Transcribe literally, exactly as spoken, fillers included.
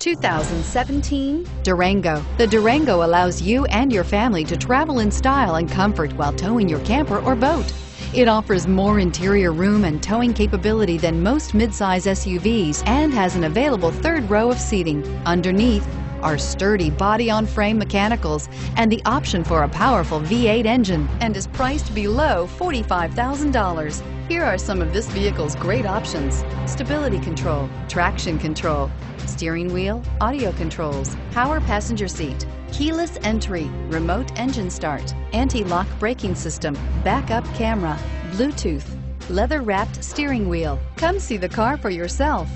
two thousand seventeen Durango. The Durango allows you and your family to travel in style and comfort while towing your camper or boat. It offers more interior room and towing capability than most midsize S U Vs and has an available third row of seating. Underneath are sturdy body-on-frame mechanicals and the option for a powerful V eight engine, and is priced below forty-five thousand dollars. Here are some of this vehicle's great options: stability control, traction control, steering wheel audio controls, power passenger seat, keyless entry, remote engine start, anti-lock braking system, backup camera, Bluetooth, leather-wrapped steering wheel. Come see the car for yourself.